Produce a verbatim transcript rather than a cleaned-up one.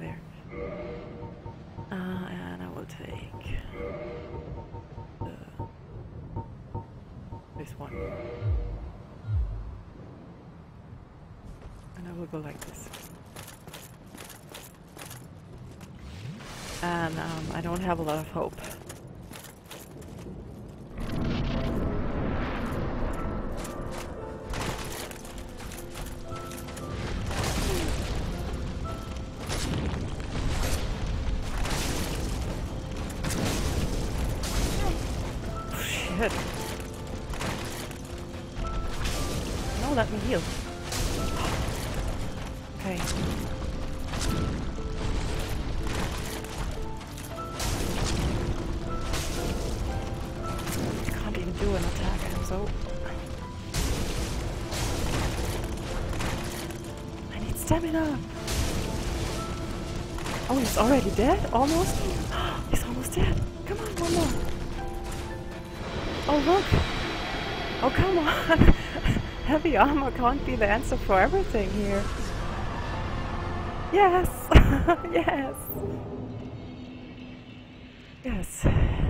there. Uh, and I will take the, this one. And I will go like this. And um, I don't have a lot of hope. No, let me heal. Okay. I can't even do an attack, I'm so... I need stamina! Oh, he's already dead? Almost? He's almost dead! Come on, one more! Oh look! Oh come on! Heavy armor can't be the answer for everything here. Yes! Yes! Yes.